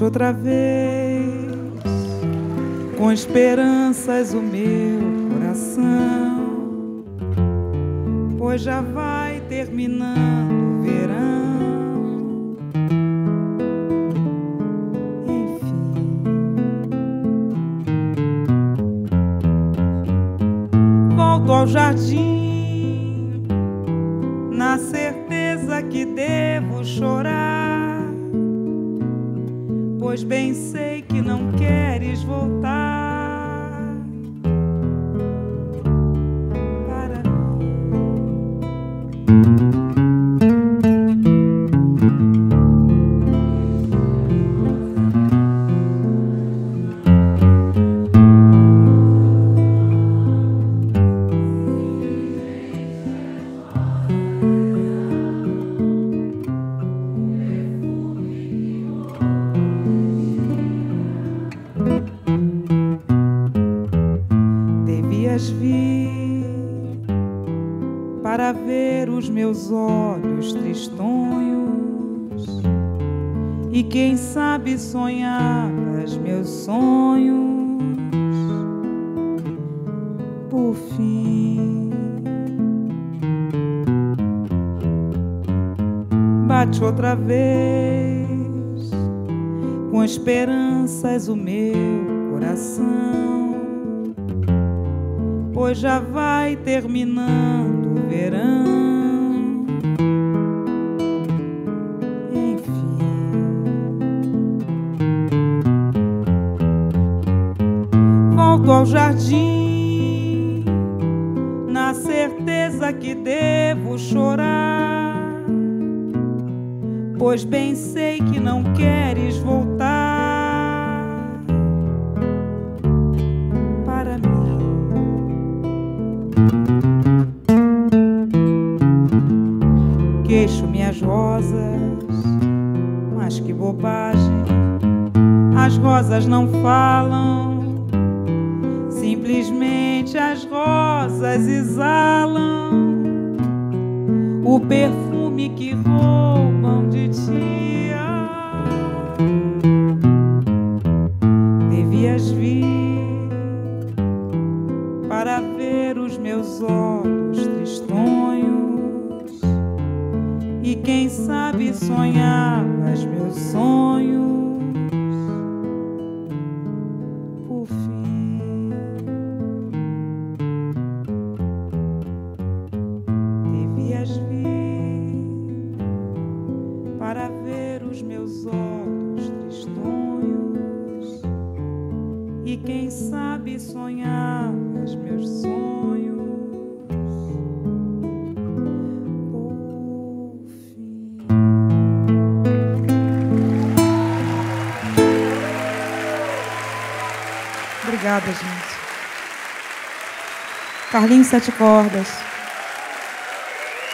noite outra vez, com esperanças o meu coração, pois já vai terminando o verão. Enfim, volto ao jardim, na certeza que devo chorar, pois bem sei que não queres voltar para vir, para ver os meus olhos tristonhos, e quem sabe sonhavas meus sonhos por fim. Bate outra vez, com esperanças o meu coração, pois já vai terminando o verão. Enfim, volto ao jardim, na certeza que devo chorar, pois bem sei que não queres voltar. Queixo minhas rosas, mas que bobagem, as rosas não falam, simplesmente as rosas exalam o perfume que roubam de ti. Devias vir para ver os meus olhos tristonhos, e quem sabe sonhavas meus sonhos por fim. Devias vir para ver os meus olhos tristonhos, e quem sabe sonhavas meus sonhos. Obrigada, gente. Carlinhos Sete Cordas.